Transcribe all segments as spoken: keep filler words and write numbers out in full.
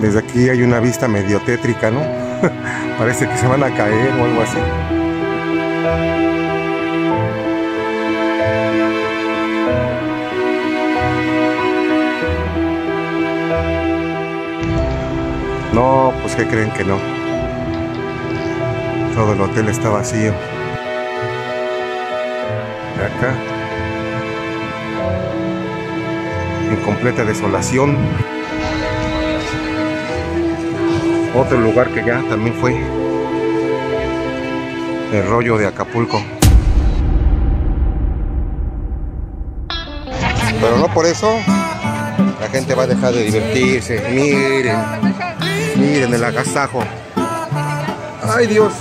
Desde aquí hay una vista medio tétrica, ¿no? Parece que se van a caer o algo así. No, pues ¿qué creen que no? Todo el hotel está vacío. De acá. En completa desolación. Otro lugar que ya también fue el rollo de Acapulco. Pero no por eso la gente va a dejar de divertirse. Miren, miren el agasajo. ¡Ay, Dios!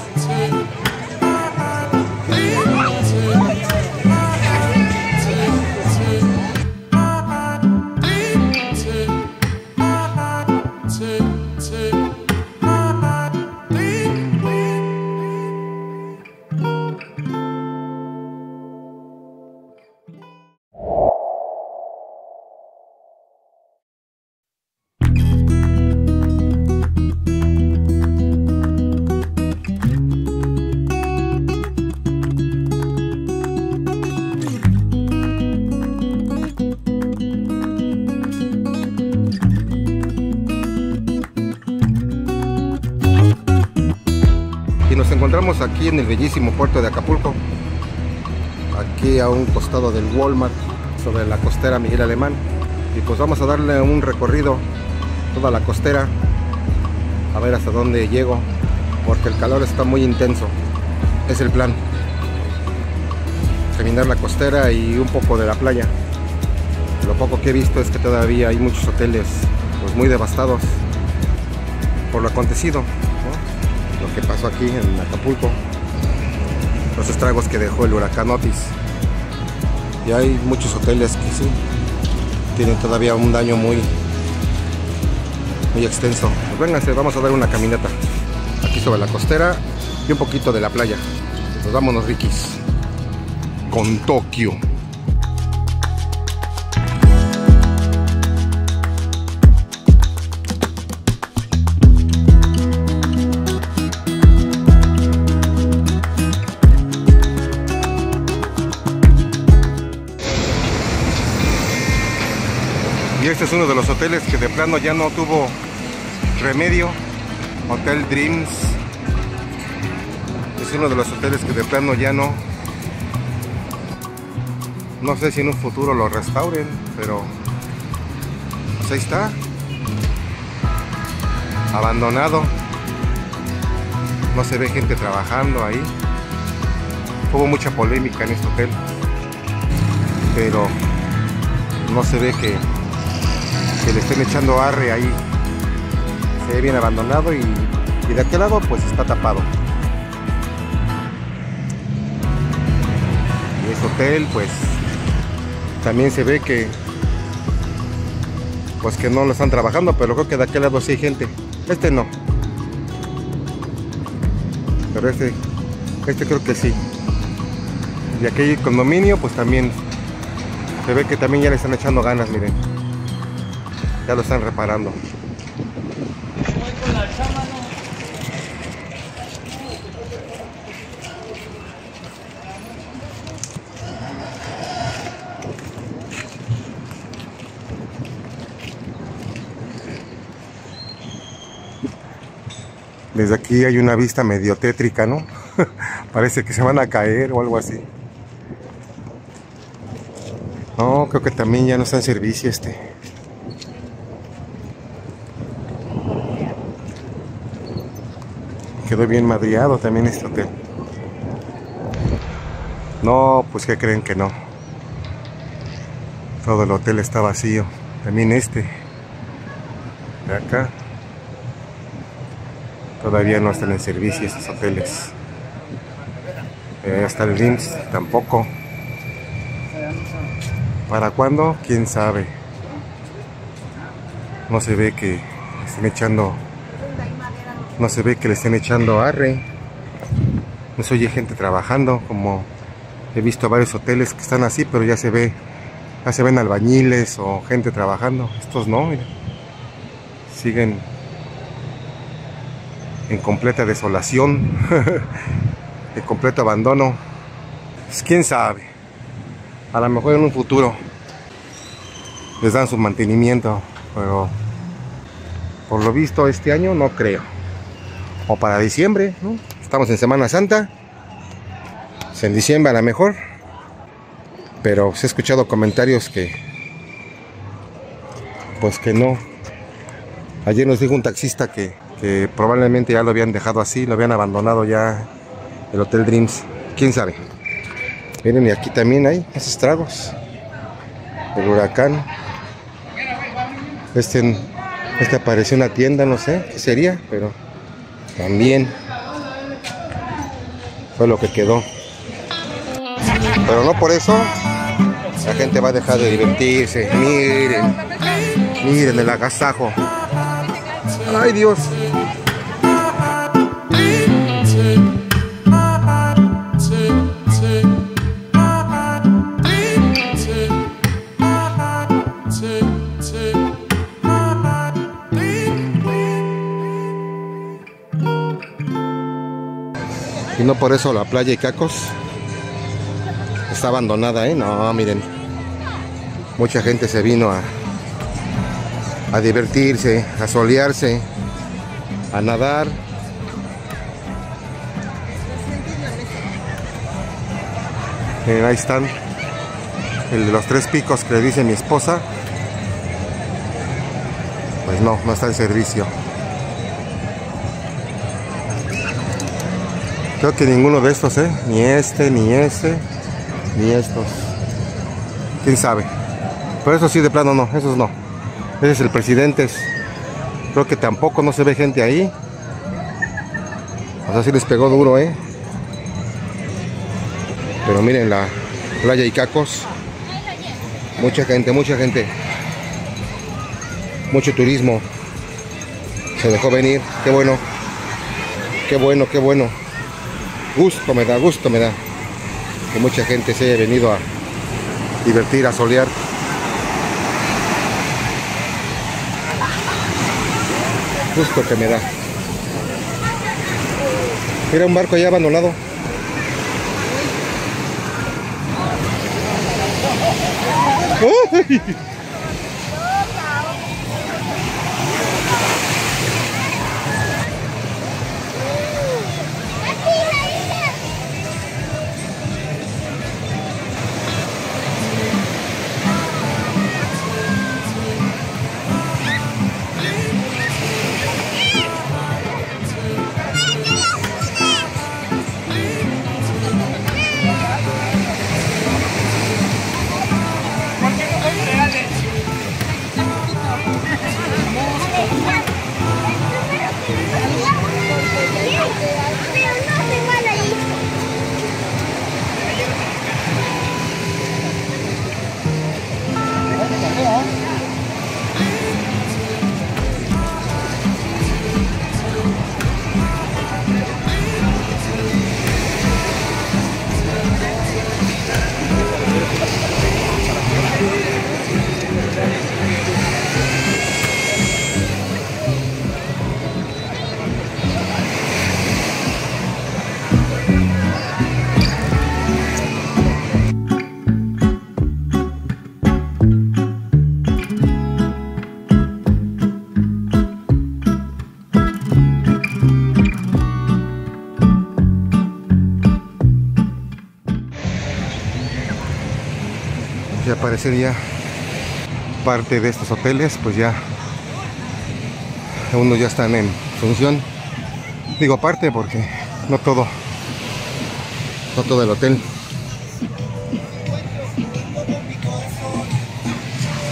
Encontramos aquí en el bellísimo puerto de Acapulco, aquí a un costado del Walmart, sobre la costera Miguel Alemán, y pues vamos a darle un recorrido toda la costera, a ver hasta dónde llego, porque el calor está muy intenso. Es el plan, terminar la costera y un poco de la playa. Lo poco que he visto es que todavía hay muchos hoteles pues muy devastados por lo acontecido, lo que pasó aquí en Acapulco, los estragos que dejó el huracán Otis, y hay muchos hoteles que sí tienen todavía un daño muy muy extenso. Pues vénganse, vamos a dar una caminata aquí sobre la costera y un poquito de la playa. Nos vámonos, Rikis, con Tokio. Este es uno de los hoteles que de plano ya no tuvo remedio. Hotel Dreams. Es uno de los hoteles que de plano ya no. No sé si en un futuro lo restauren, pero pues ahí está. Abandonado. No se ve gente trabajando ahí. Hubo mucha polémica en este hotel. Pero no se ve que que le estén echando arre ahí. Se ve bien abandonado y, y de aquel lado pues está tapado. Y este hotel pues también se ve que pues que no lo están trabajando, pero creo que de aquel lado sí hay gente. Este no. Pero este, este creo que sí. Y aquel condominio pues también se ve que también ya le están echando ganas, miren. Ya lo están reparando. Desde aquí hay una vista medio tétrica, ¿no? Parece que se van a caer o algo así. No, creo que también ya no está en servicio este. Quedó bien madriado también este hotel. No, pues ¿qué creen que no? Todo el hotel está vacío. También este. De acá. Todavía no están en servicio estos hoteles. Eh, hasta el Ritz tampoco. ¿Para cuándo? ¿Quién sabe? No se ve que estén echando... No se ve que le estén echando arre. No se oye gente trabajando, como he visto varios hoteles que están así, pero ya se ve, ya se ven albañiles o gente trabajando. Estos no, mira. Siguen en completa desolación, en completo abandono. Pues quién sabe, a lo mejor en un futuro les dan su mantenimiento, pero por lo visto este año no creo. O para diciembre, ¿no? Estamos en Semana Santa, pues en diciembre a lo mejor. Pero pues, he escuchado comentarios que pues que no. Ayer nos dijo un taxista que, que probablemente ya lo habían dejado así, lo habían abandonado ya el Hotel Dreams. ¿Quién sabe? Miren, y aquí también hay esos estragos del huracán. Este, este apareció una tienda, no sé qué sería, pero también fue lo que quedó. Pero no por eso la gente va a dejar de divertirse. Miren, miren el agasajo. ¡Ay, Dios! Y no por eso la playa Icacos está abandonada, ¿eh? No, miren. Mucha gente se vino a, a divertirse, a solearse, a nadar. Miren, ahí están. El de los tres picos que le dice mi esposa. Pues no, no está en servicio. Creo que ninguno de estos, ¿eh? Ni este, ni este, ni estos. ¿Quién sabe? Pero eso sí, de plano no, esos no. Ese es el Presidentes. Creo que tampoco no se ve gente ahí. O sea, sí les pegó duro, ¿eh? Pero miren la playa Icacos. Mucha gente, mucha gente. Mucho turismo. Se dejó venir. Qué bueno. Qué bueno, qué bueno. Gusto me da, gusto me da que mucha gente se haya venido a divertir, a solear. Gusto que me da. Mira un barco allá abandonado. ¡Ay! Y aparecer ya parte de estos hoteles, pues ya algunos ya están en función. Digo aparte porque no todo, no todo el hotel.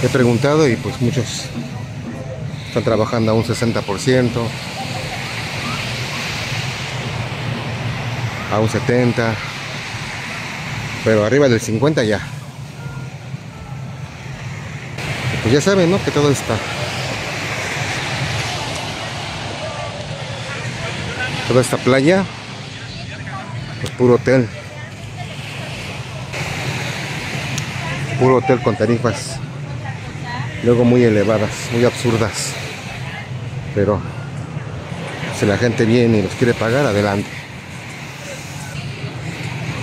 He preguntado y pues muchos están trabajando a un sesenta por ciento, a un setenta por ciento, pero arriba del cincuenta por ciento ya. Pues ya saben, ¿no? Que todo está. Toda esta playa es puro hotel. Puro hotel con tarifas luego muy elevadas, muy absurdas. Pero Si la gente viene y los quiere pagar, adelante.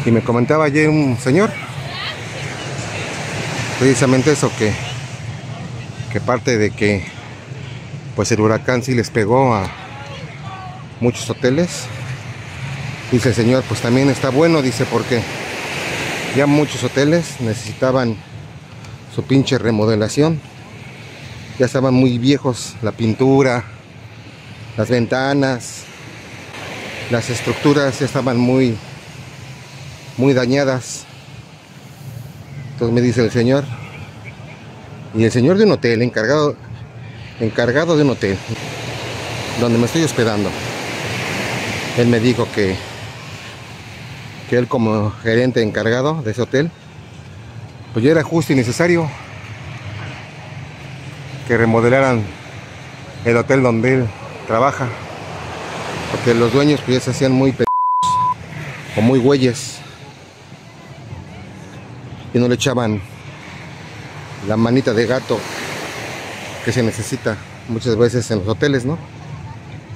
Y me comentaba ayer un señor precisamente eso, que, que parte de que pues el huracán sí les pegó a muchos hoteles. Dice el señor, pues también está bueno, dice, porque ya muchos hoteles necesitaban su pinche remodelación. Ya estaban muy viejos, la pintura, las ventanas, las estructuras ya estaban muy, muy dañadas. Entonces me dice el señor, y el señor de un hotel, encargado, encargado de un hotel, donde me estoy hospedando, él me dijo que, que él como gerente encargado de ese hotel, pues ya era justo y necesario que remodelaran el hotel donde él trabaja, porque los dueños pues ya se hacían muy p******os o muy güeyes y no le echaban la manita de gato que se necesita muchas veces en los hoteles, ¿no?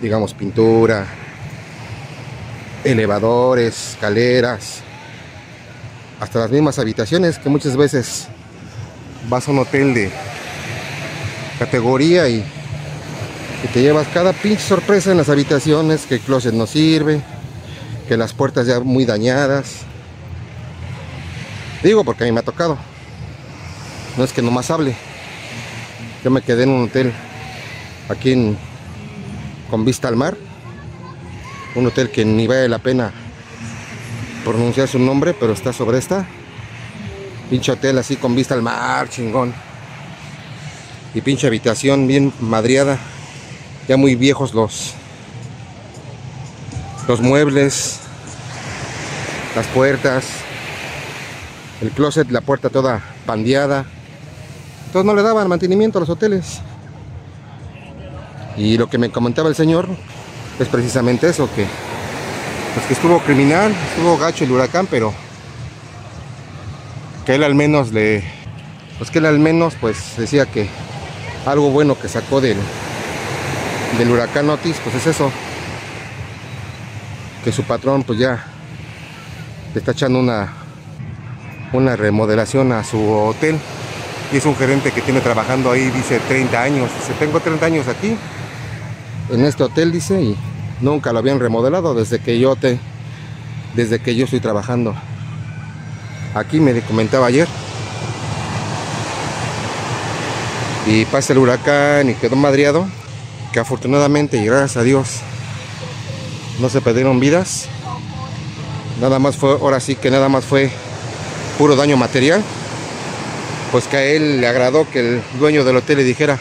Digamos pintura, elevadores, escaleras, hasta las mismas habitaciones, que muchas veces vas a un hotel de categoría y y te llevas cada pinche sorpresa en las habitaciones, que el closet no sirve, que las puertas ya muy dañadas. Digo porque a mí me ha tocado, no es que nomás hable. Yo me quedé en un hotel aquí en, con vista al mar, un hotel que ni vale la pena pronunciar su nombre, pero está sobre esta, pinche hotel así con vista al mar, chingón, y pinche habitación bien madreada. Ya muy viejos los, los muebles, las puertas, el closet, la puerta toda pandeada. Entonces no le daban mantenimiento a los hoteles. Y lo que me comentaba el señor es precisamente eso, que, pues que estuvo criminal, estuvo gacho el huracán, pero que él al menos le, pues que él al menos pues decía que algo bueno que sacó del del huracán Otis, pues es eso, que su patrón pues ya le está echando una una remodelación a su hotel, y es un gerente que tiene trabajando ahí, dice treinta años, dice tengo treinta años aquí en este hotel, dice, y nunca lo habían remodelado desde que yo te desde que yo estoy trabajando aquí, me comentaba ayer. Y pasa el huracán y quedó madreado, que afortunadamente y gracias a Dios no se perdieron vidas. Nada más fue, ahora sí que nada más fue puro daño material. Pues que a él le agradó que el dueño del hotel le dijera,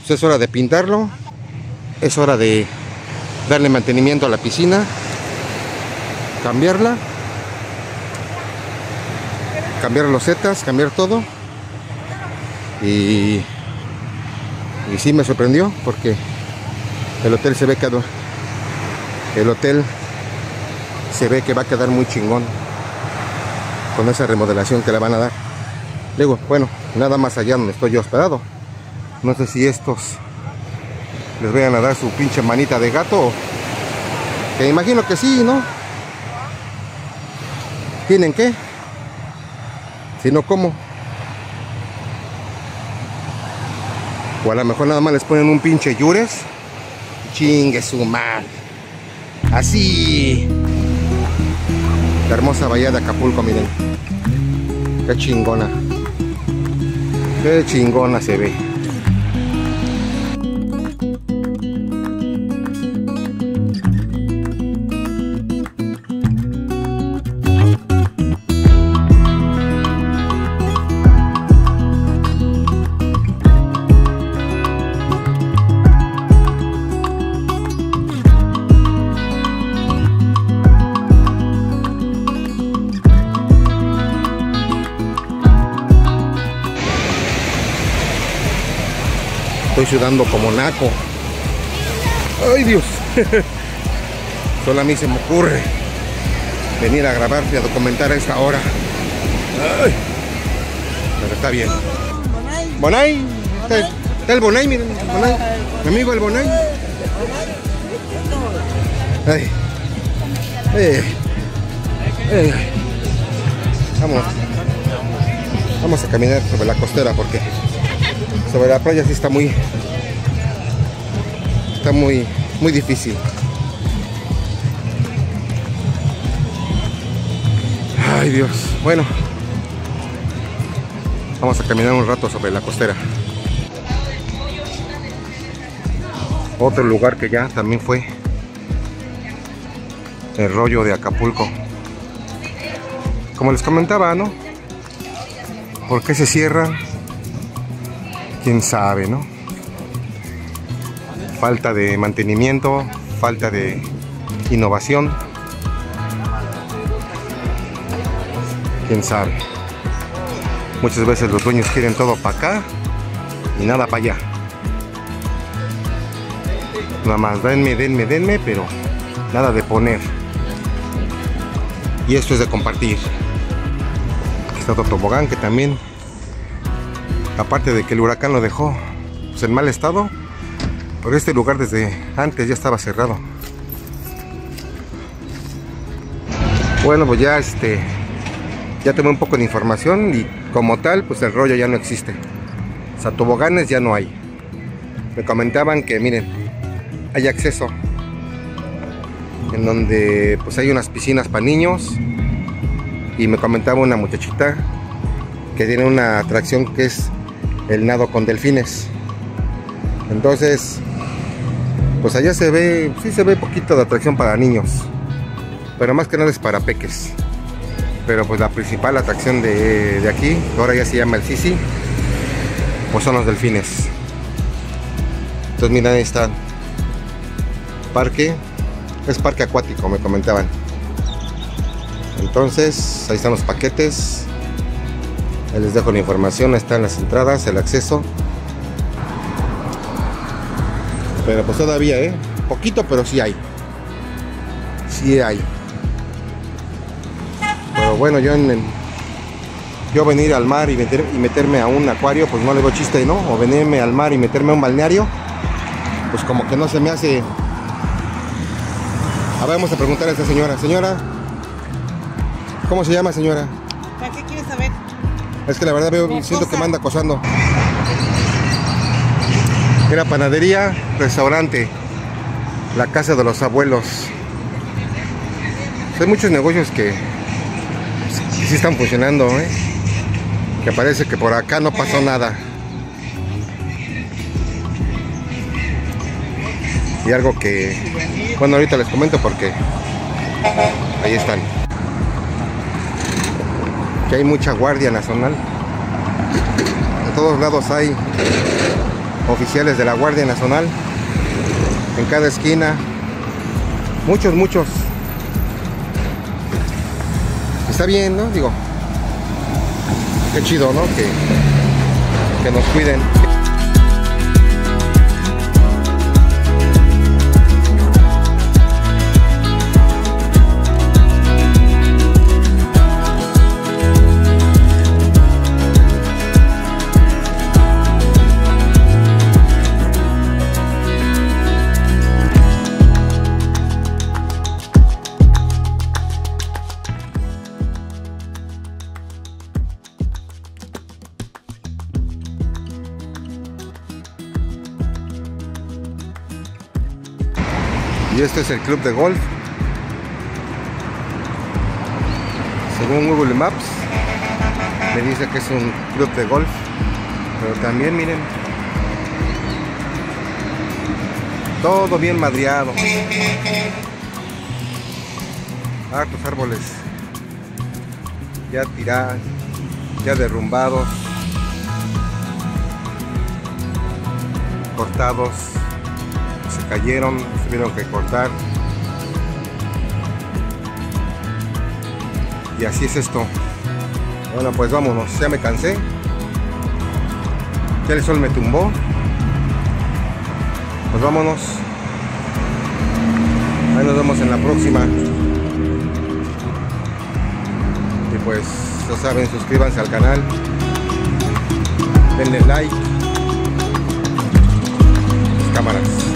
pues es hora de pintarlo, es hora de darle mantenimiento a la piscina, cambiarla, cambiar los losetas, cambiar todo. Y Y sí me sorprendió, porque el hotel se ve que el hotel se ve que va a quedar muy chingón con esa remodelación que le van a dar. Digo, bueno, nada más allá donde estoy yo hospedado. No sé si estos les vayan a dar su pinche manita de gato, que me imagino que sí, ¿no? ¿Tienen qué? Si no, ¿cómo? O a lo mejor nada más les ponen un pinche yures. Chingue su madre. Así. La hermosa bahía de Acapulco, miren. Qué chingona. Qué chingona se ve. Estoy sudando como naco. ¡Ay, Dios! Solo a mí se me ocurre venir a grabarte, a documentar a esta hora. ¡Ay! Pero está bien. Bonaye. Está el Bonaye, miren. Bonaye. Mi amigo el Bonaye. Ay. Ay. Ay. Vamos. Vamos a caminar sobre la costera porque sobre la playa sí está muy está muy muy difícil. Ay, Dios. Bueno, vamos a caminar un rato sobre la costera. Otro lugar que ya también fue el rollo de Acapulco. Como les comentaba, ¿no? ¿Por qué se cierra? Quién sabe, ¿no? Falta de mantenimiento, falta de innovación. Quién sabe. Muchas veces los dueños quieren todo para acá y nada para allá. Nada más, denme, denme, denme, pero nada de poner. Y esto es de compartir. Aquí está otro tobogán que también, aparte de que el huracán lo dejó pues en mal estado, pero este lugar desde antes ya estaba cerrado. Bueno, pues ya este ya tomé un poco de información y como tal, pues el rollo ya no existe. O sea, toboganes ya no hay. Me comentaban que, miren, hay acceso en donde pues hay unas piscinas para niños, y me comentaba una muchachita que tiene una atracción que es el nado con delfines. Entonces, pues allá se ve, sí se ve poquito de atracción para niños, pero más que nada es para peques. Pero pues la principal atracción de, de aquí, que ahora ya se llama el Sisi, pues son los delfines. Entonces mira, ahí está. Parque, es parque acuático, me comentaban. Entonces, ahí están los paquetes. Ahí les dejo la información, ahí están las entradas, el acceso. Pero pues todavía, ¿eh? Poquito, pero sí hay. Sí hay. Pero bueno, yo en el, yo venir al mar y, meter, y meterme a un acuario, pues no le veo chiste, ¿no? O venirme al mar y meterme a un balneario, pues como que no se me hace. Ahora vamos a preguntar a esta señora. Señora, ¿cómo se llama, señora? ¿Para qué quieres saber? Es que la verdad veo, siento que me anda acosando. Era panadería, restaurante, la casa de los abuelos. Hay muchos negocios que, que sí están funcionando, ¿eh? Que parece que por acá no pasó nada. Y algo que, bueno, ahorita les comento porque ahí están. Que hay mucha Guardia Nacional. De todos lados hay oficiales de la Guardia Nacional, en cada esquina, muchos, muchos. Está bien, ¿no? Digo, qué chido, ¿no? Que, que nos cuiden. Y este es el club de golf. Según Google Maps, me dice que es un club de golf. Pero también miren, todo bien madreado. Hartos árboles ya tirados, ya derrumbados, cortados. Se cayeron, se tuvieron que cortar. Y así es esto. Bueno, pues vámonos, ya me cansé. Ya el sol me tumbó. Pues vámonos. Ahí nos vemos en la próxima. Y pues, ya saben, suscríbanse al canal. Denle like. Las cámaras.